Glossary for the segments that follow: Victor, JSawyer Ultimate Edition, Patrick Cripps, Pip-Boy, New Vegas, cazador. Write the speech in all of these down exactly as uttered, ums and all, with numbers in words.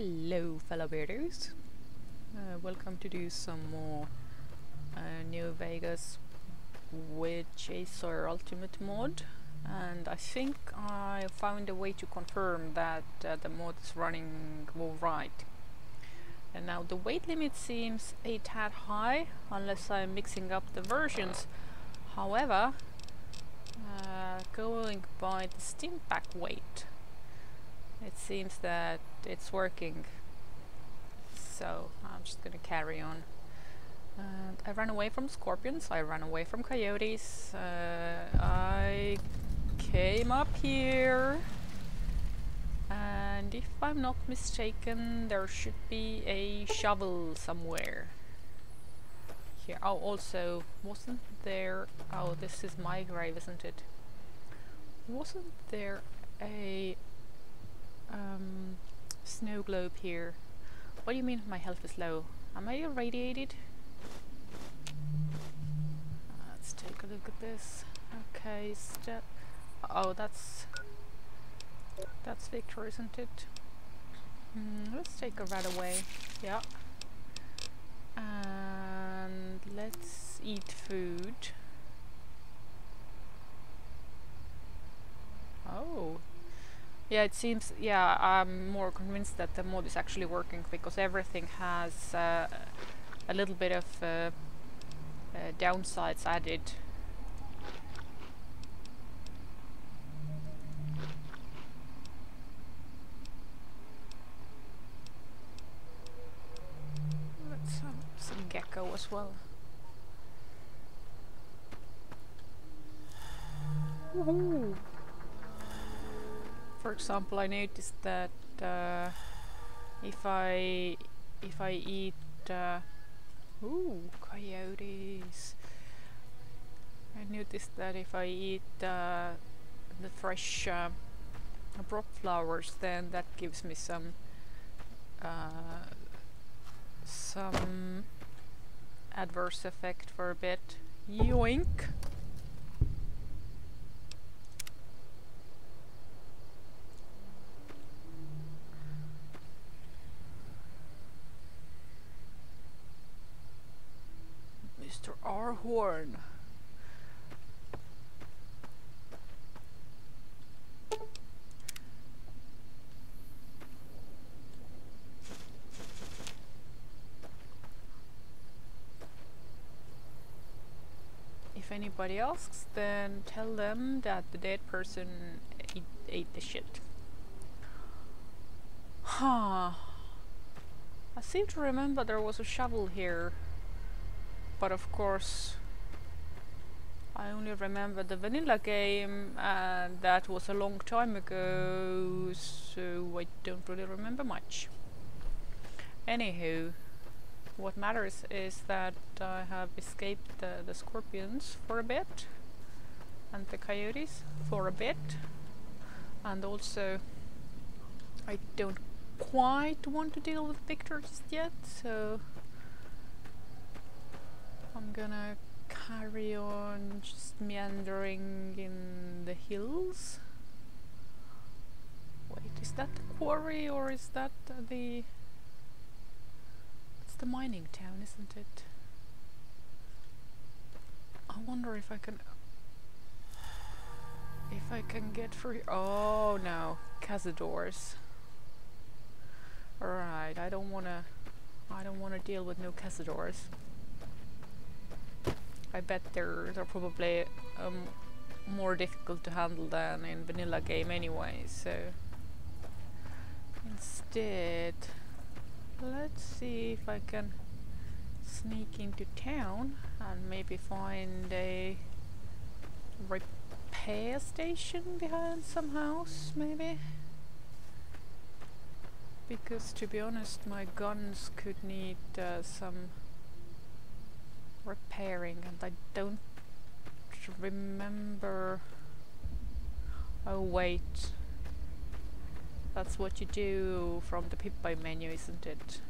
Hello fellow bearders, uh, welcome to do some more uh, New Vegas with JSawyer Ultimate mod, and I think I found a way to confirm that uh, the mod is running alright. And now the weight limit seems a tad high, unless I'm mixing up the versions. However, uh, going by the Steam Pack weight, it seems that it's working, so I'm just gonna carry on. And I ran away from scorpions, I ran away from coyotes, uh, I came up here, and if I'm not mistaken there should be a shovel somewhere here. Oh, also, wasn't there, oh this is my grave isn't it, wasn't there a Um, snow globe here? What do you mean my health is low? Am I irradiated? Let's take a look at this. Okay, step. Oh, that's that's Victor, isn't it? Mm, let's take a rat away. Yeah. And let's eat food. Oh. Yeah, it seems, yeah, I'm more convinced that the mod is actually working, because everything has uh, a little bit of uh, uh, downsides added. Let's have some gecko as well. Woohoo! For example, I noticed that uh, if I if I eat uh, ooh coyotes, I noticed that if I eat uh, the fresh uh, brock flowers, then that gives me some uh, some adverse effect for a bit. Yoink. Mister R. Horn. If anybody asks, then tell them that the dead person ate, ate the shit. Huh. I seem to remember there was a shovel here. But of course, I only remember the vanilla game, and that was a long time ago, so I don't really remember much. Anywho, what matters is that I have escaped the, the scorpions for a bit, and the coyotes for a bit, and also I don't quite want to deal with Victor just yet, so I'm gonna carry on just meandering in the hills. Wait, is that the quarry or is that the... It's the mining town, isn't it? I wonder if I can... If I can get through... Oh no, cazadores. Alright, I don't wanna... I don't wanna deal with no cazadores. I bet they're, they're probably um, more difficult to handle than in vanilla game anyway, so instead let's see if I can sneak into town and maybe find a repair station behind some house maybe, because to be honest my guns could need uh, some repairing, and I don't remember. Oh wait, that's what you do from the Pip-Boy menu, isn't it?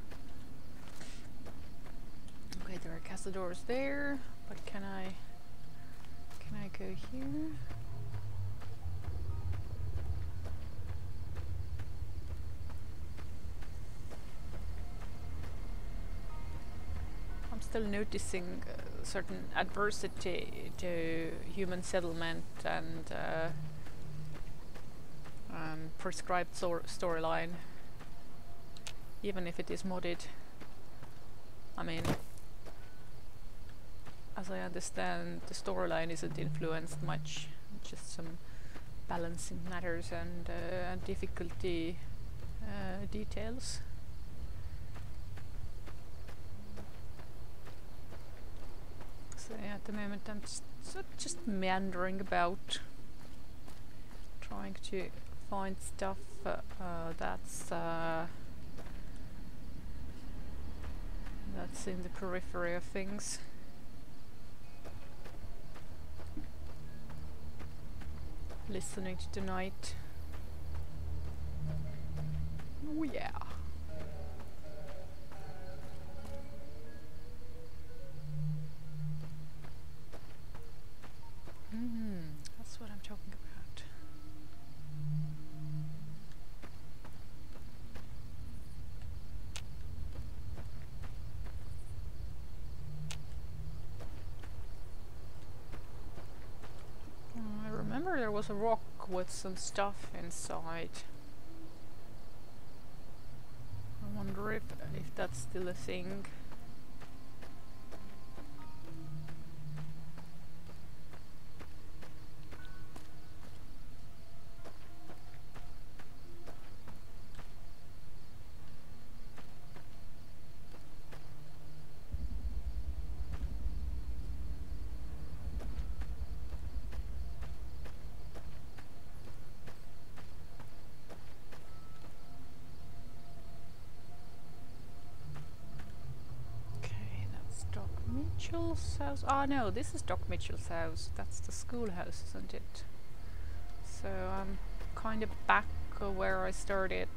Okay, there are cazadores there, but can I can I go here? still noticing uh, certain adversity to human settlement and uh, um, prescribed so storyline, even if it is modded. I mean, as I understand, the storyline isn't influenced much, just some balancing matters and, uh, and difficulty uh, details. So yeah, at the moment I'm just, sort of just meandering about, trying to find stuff uh, uh, that's uh, that's in the periphery of things. Listening to the night. Oh yeah. Mm-hmm. That's what I'm talking about. There was a rock with some stuff inside. I wonder if, if that's still a thing. House. Ah, no, this is Doc Mitchell's house. That's the schoolhouse, isn't it? So I'm kind of back uh, where I started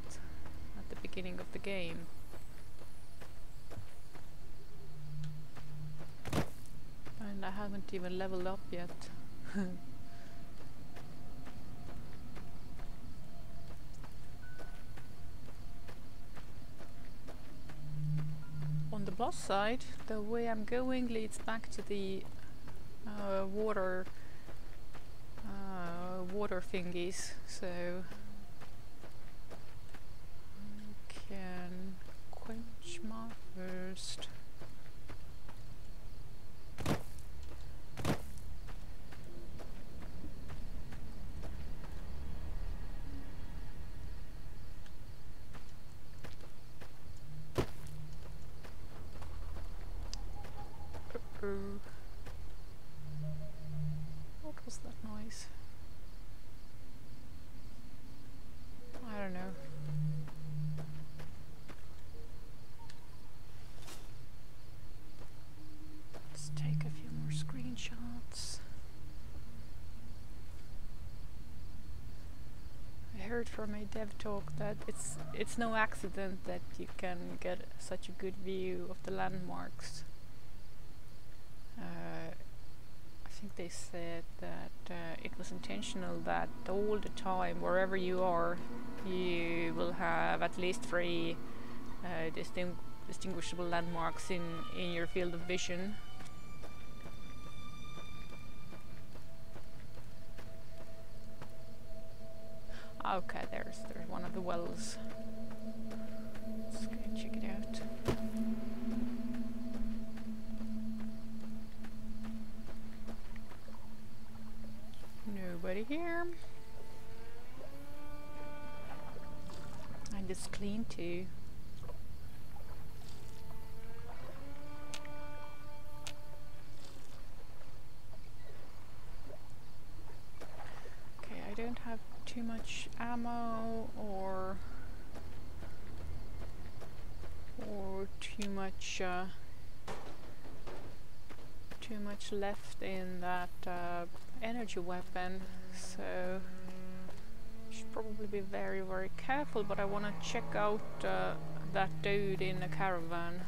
at the beginning of the game. And I haven't even leveled up yet. On the plus side, the way I'm going leads back to the uh, water uh, water thingies, so I can quench my thirst. What was that noise? I don't know. Let's take a few more screenshots. I heard from a dev talk that it's it's no accident that you can get such a good view of the landmarks. Uh, I think they said that uh, it was intentional that all the time, wherever you are, you will have at least three uh, distingu distinguishable landmarks in, in your field of vision. Okay, there's, there's one of the wells. Let's go check it out. Nobody here. And it's clean too. Okay, I don't have too much ammo or or too much uh, too much left in that uh, energy weapon, so should probably be very very careful, but I want to check out uh, that dude in the caravan.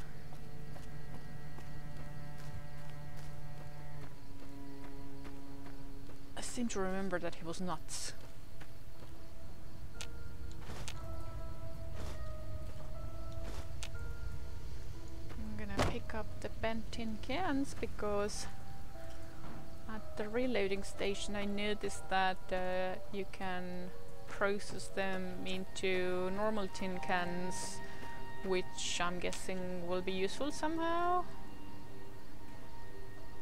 I seem to remember that he was nuts. I'm gonna pick up the bench ten tin cans, because at the reloading station I noticed that uh, you can process them into normal tin cans, which I'm guessing will be useful somehow.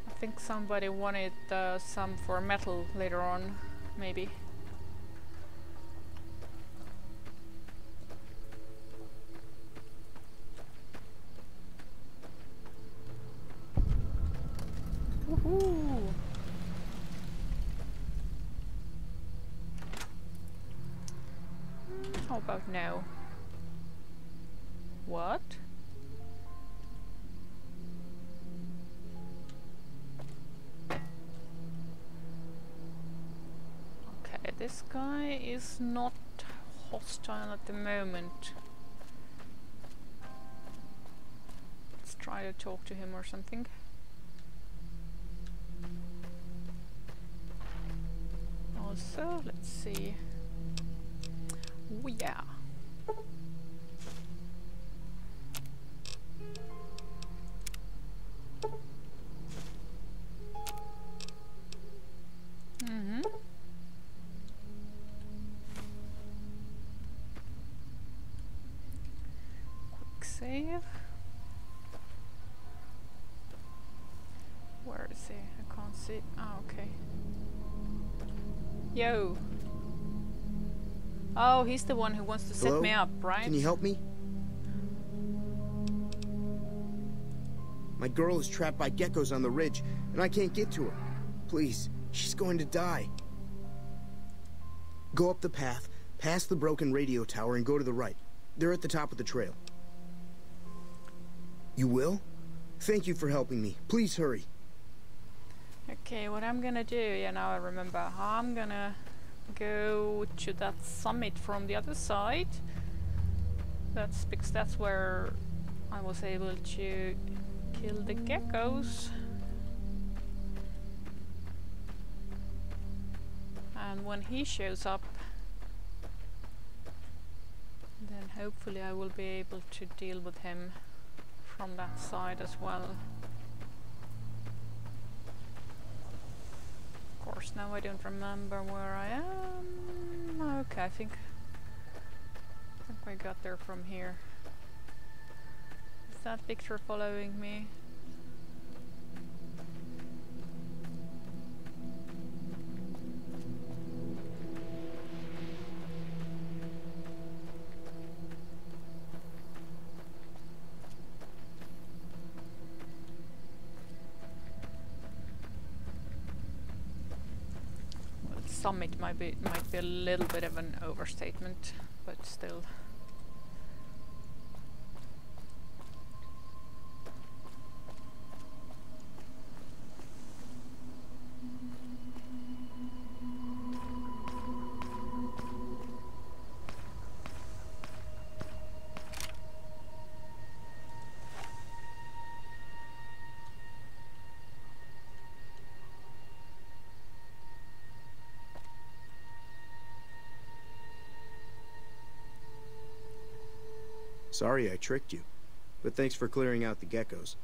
I think somebody wanted uh, some for metal later on, maybe. Woohoo! Mm, how about now? What? Okay, this guy is not hostile at the moment. Let's try to talk to him or something. Also, let's see. Oh yeah. Mm-hmm. Quick save. Where is he? I can't see. Ah, okay. Yo. Oh, he's the one who wants to set Hello? me up, right? Can you help me? My girl is trapped by geckos on the ridge, and I can't get to her. Please. She's going to die. Go up the path, past the broken radio tower, and go to the right. They're at the top of the trail. You will? Thank you for helping me. Please hurry. Okay, what I'm gonna do, yeah, now I remember. I'm gonna go to that summit from the other side. That's because that's where I was able to kill the geckos. And when he shows up, then hopefully I will be able to deal with him from that side as well. Of course, now I don't remember where I am. Okay, I think, I think we got there from here. Is that Victor following me? Summit might be might be a little bit of an overstatement, but still. Sorry I tricked you, but thanks for clearing out the geckos.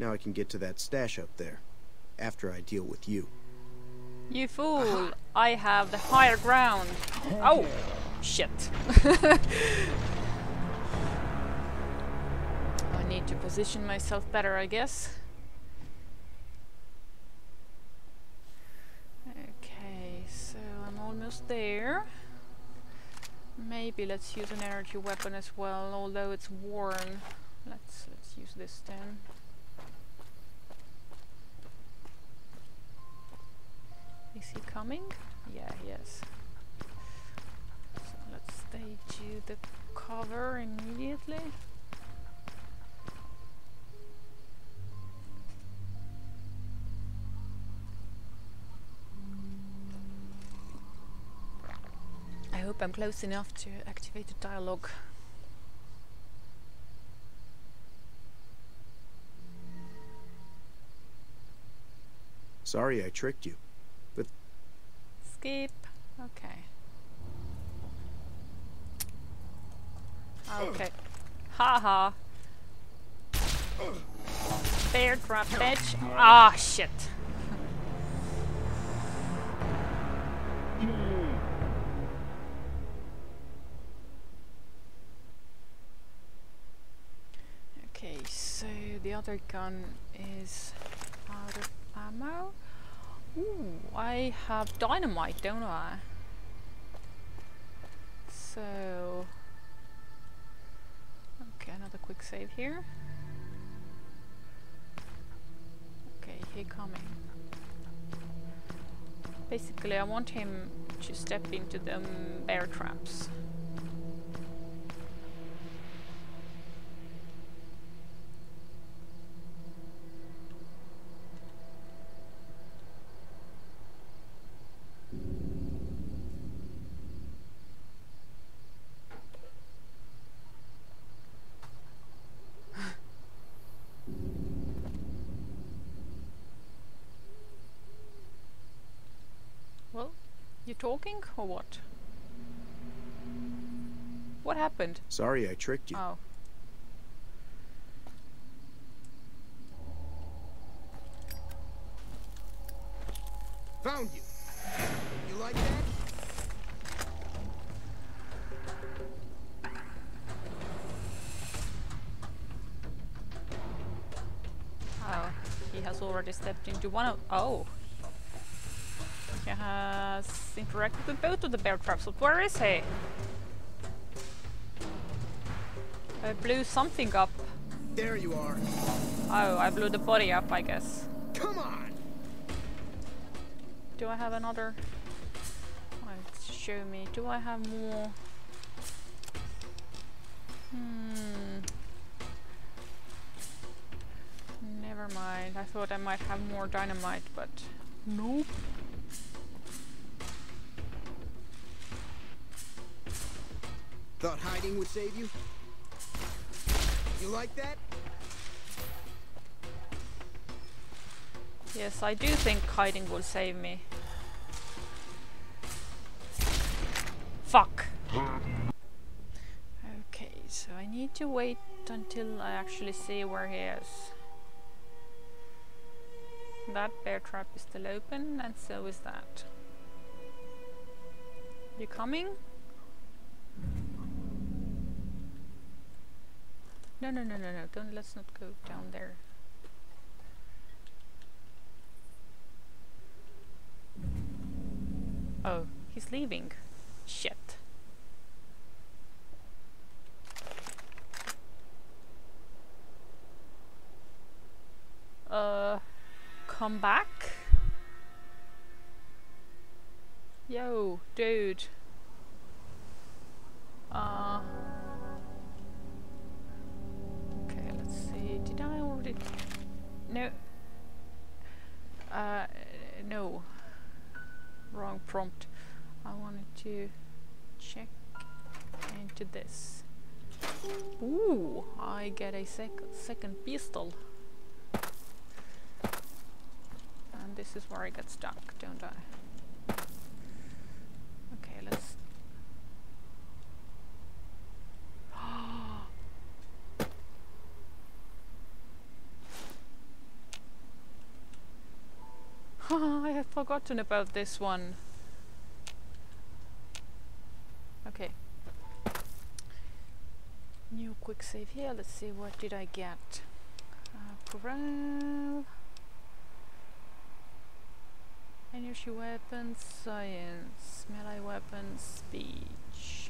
Now I can get to that stash up there, after I deal with you. You fool! Aha. I have the higher ground! Oh! Shit! I need to position myself better, I guess. Okay, so I'm almost there. Maybe let's use an energy weapon as well, although it's worn. Let's let's use this then. Is he coming? Yeah, he is. So let's stay to the cover immediately. I'm close enough to activate the dialogue. Sorry I tricked you, but... Skip. Okay. Okay. Haha. there, drop bitch. Ah, oh, shit. Okay, so the other gun is out of ammo. Ooh, I have dynamite, don't I? So... okay, another quick save here. Okay, he coming. Basically, I want him to step into the bear traps. Talking or what? What happened? Sorry, I tricked you. Oh. Found you. You like that? Oh, he has already stepped into one of. Oh. He has interacted with both of the bear traps. Where is he? I blew something up. There you are. Oh, I blew the body up, I guess. Come on. Do I have another? Oh, show me. Do I have more? Hmm. Never mind. I thought I might have more dynamite, but nope. Thought hiding would save you? You like that? Yes, I do think hiding will save me. Fuck. Okay, so I need to wait until I actually see where he is. That bear trap is still open, and so is that. You coming? No, no, no, no, no, don't, let's not go down there. Oh, he's leaving. Shit. Uh, come back? Yo, dude. Uh... Did I already? No. Uh, no. Wrong prompt. I wanted to check into this. Ooh, I get a sec second pistol. And this is where I get stuck, don't I? Okay, let's. I have forgotten about this one. Okay. New quick save here. Let's see, what did I get? Uh, corral. Energy weapons, science, melee weapons, speech.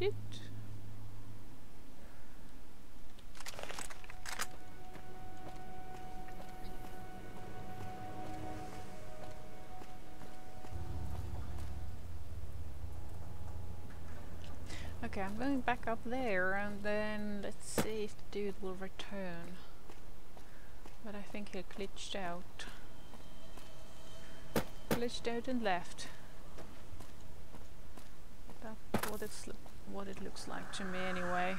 It. Okay, I'm going back up there and then let's see if the dude will return. But I think he glitched out. Glitched out and left. That's what it looked like. what it looks like to me anyway.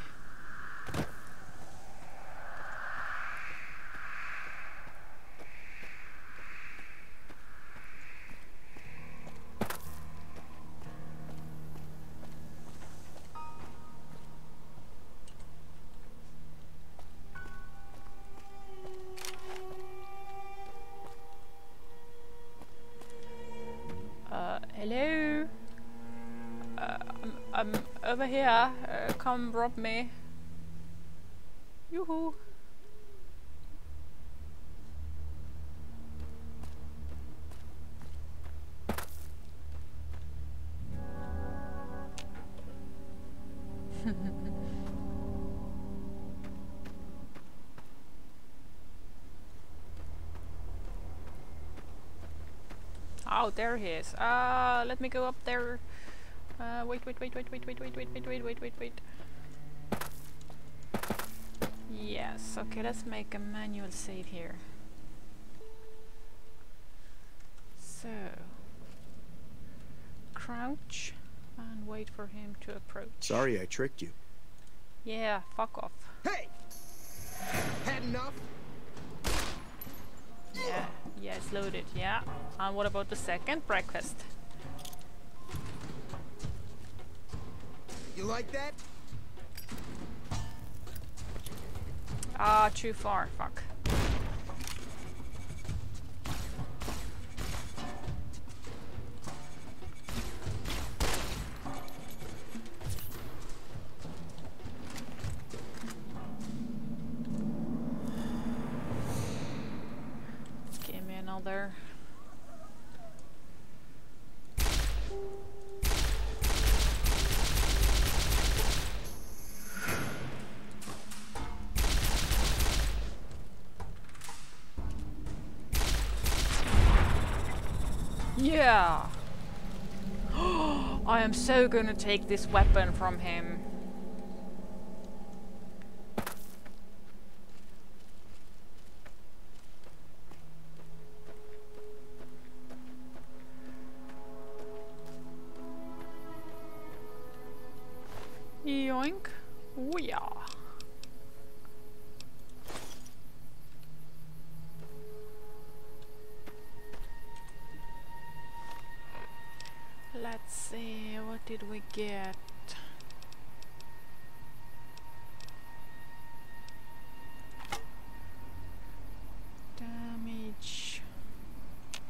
Over here, uh, come rob me. Yoo-hoo. Oh, there he is. Ah, uh, let me go up there. Uh, wait, wait, wait, wait, wait, wait, wait, wait, wait, wait, wait, wait, wait. Yes, okay, let's make a manual save here. So, crouch and wait for him to approach. Sorry, I tricked you. Yeah, fuck off. Hey! Had enough? Yeah, yeah, it's loaded, yeah. And what about the second breakfast? You like that? Ah, too far. Fuck. Give me another. Yeah. I am so gonna take this weapon from him. Yoink. Oh yeah. Let's see, what did we get? Damage.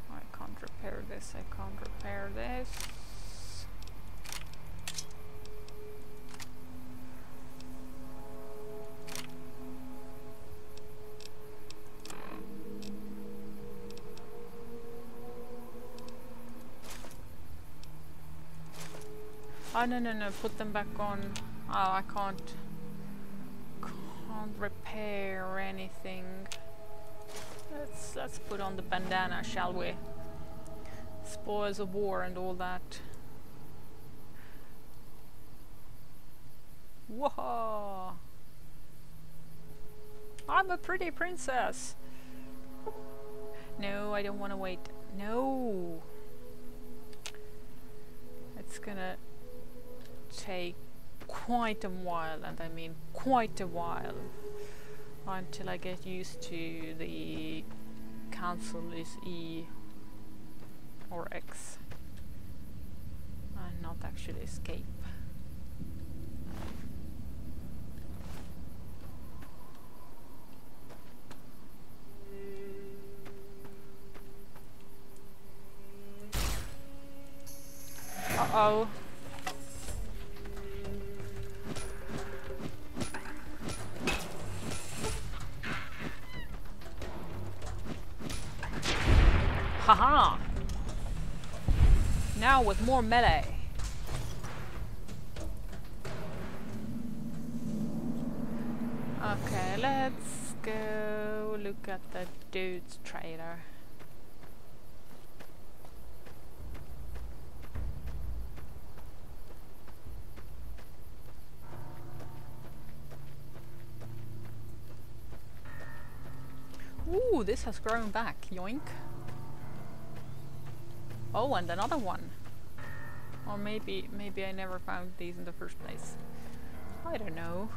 Oh, I can't repair this, I can't repair this. Oh, no, no, no, put them back on. Oh, I can't... can't repair anything. Let's, let's put on the bandana, shall we? Spoils of war and all that. Whoa! I'm a pretty princess! No, I don't want to wait. No! It's gonna... take quite a while, and I mean quite a while, until I get used to the cancel is E or X and not actually escape. Uh oh. Haha! Now with more melee. Okay, let's go look at the dude's trailer. Ooh, this has grown back, yoink. Oh, and another one. Or maybe, maybe I never found these in the first place. I don't know.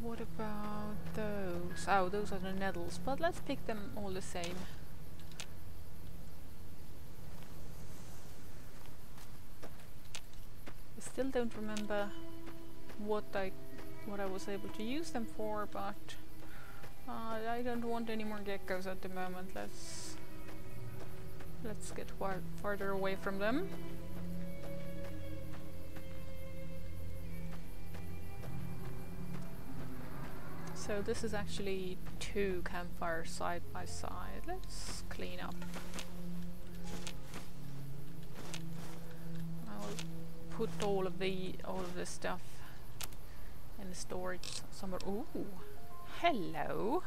What about those? Oh, those are the nettles, but let's pick them all the same. I still don't remember what I what I was able to use them for, but uh, I don't want any more geckos at the moment. Let's let's get farther away from them. So this is actually two campfires side by side. Let's clean up. I will put all of the all of this stuff in the storage somewhere. Ooh, hello.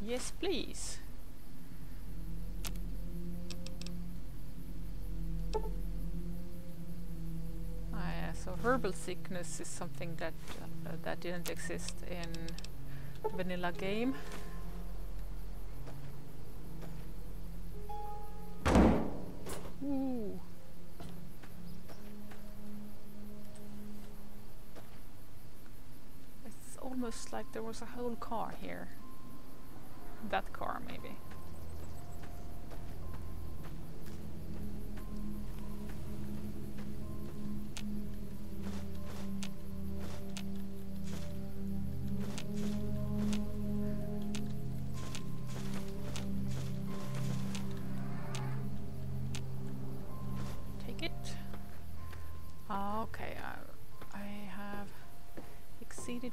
Yes, please. So herbal sickness is something that uh, that didn't exist in vanilla game. Ooh. It's almost like there was a whole car here. That car maybe.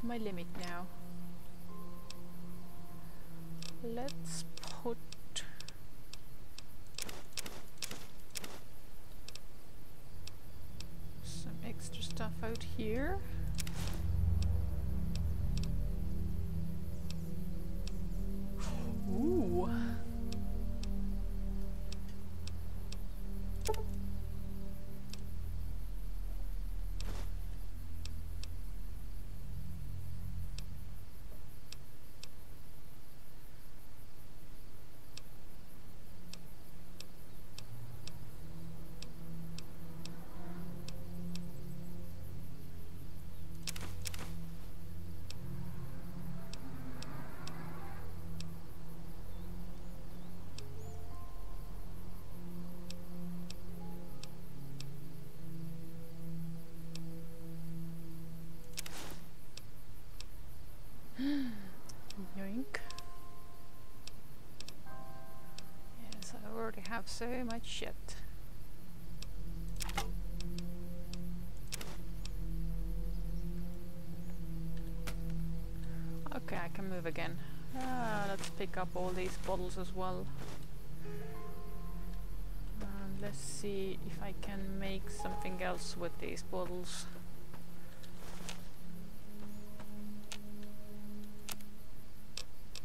My limit now. Let's put some extra stuff out here. Ooh. Have so much shit. Okay, I can move again. Ah, let's pick up all these bottles as well. Um, let's see if I can make something else with these bottles.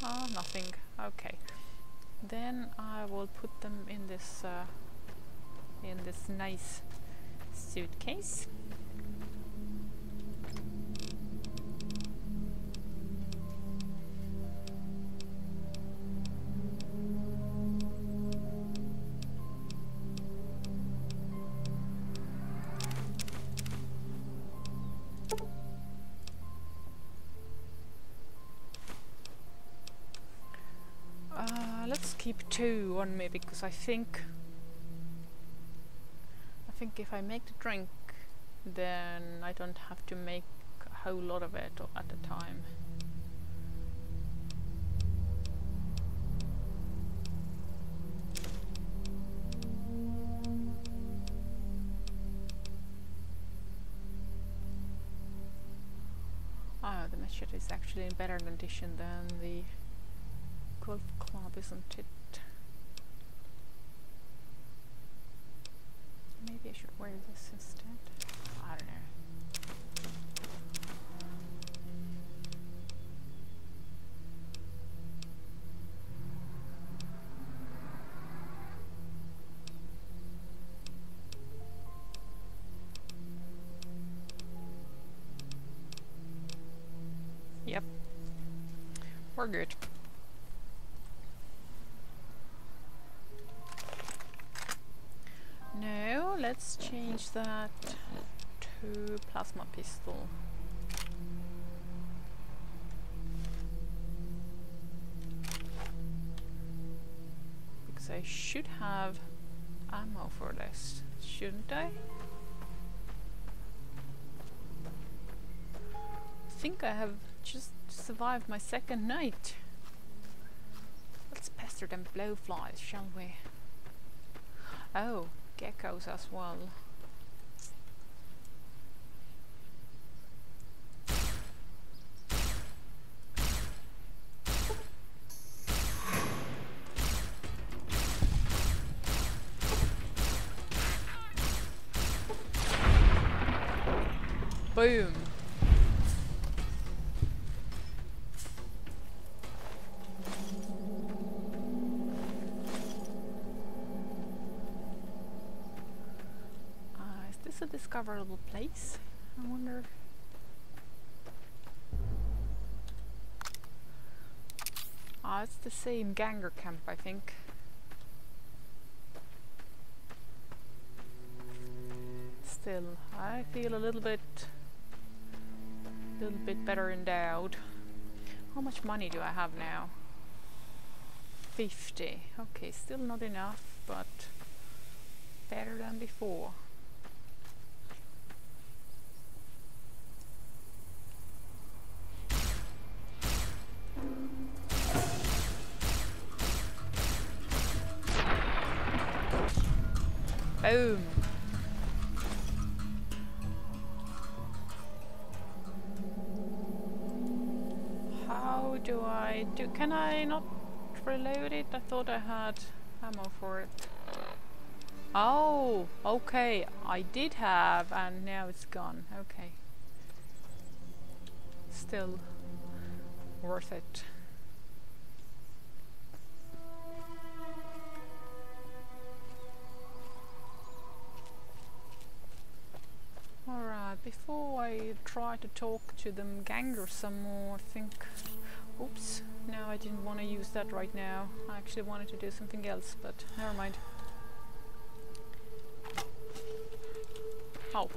Ah, nothing. Okay. Then I will put them in this uh, in this nice suitcase. Two on me, because I think I think if I make the drink, then I don't have to make a whole lot of it at a time. Ah, oh, the machete is actually in better condition than the golf club, isn't it? Maybe I should wear this instead. I don't know. Yep, we're good. No, let's change that to plasma pistol. Because I should have ammo for this, shouldn't I? I think I have just survived my second night. Let's pester them blowflies, shall we? Oh, geckos as well. Boom. A discoverable place, I wonder. Ah, it's the same ganger camp, I think. Still, I feel a little bit, a little bit better endowed. How much money do I have now? fifty. Okay, still not enough, but better than before. Boom. How do I do? Can I not reload it? I thought I had ammo for it. Oh, okay. I did have, and now it's gone. Okay. Still worth it. Alright, before I try to talk to them ganger some more, I think... Oops, no, I didn't want to use that right now. I actually wanted to do something else, but never mind. Oh.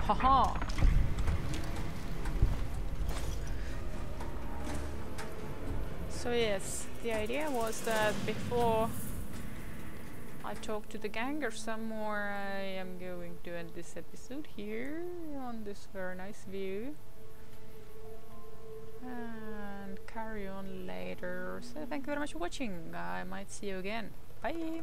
Haha! So yes, the idea was that before I talk to the ganger some more, I am going to end this episode here on this very nice view and carry on later. So thank you very much for watching. I might see you again. Bye!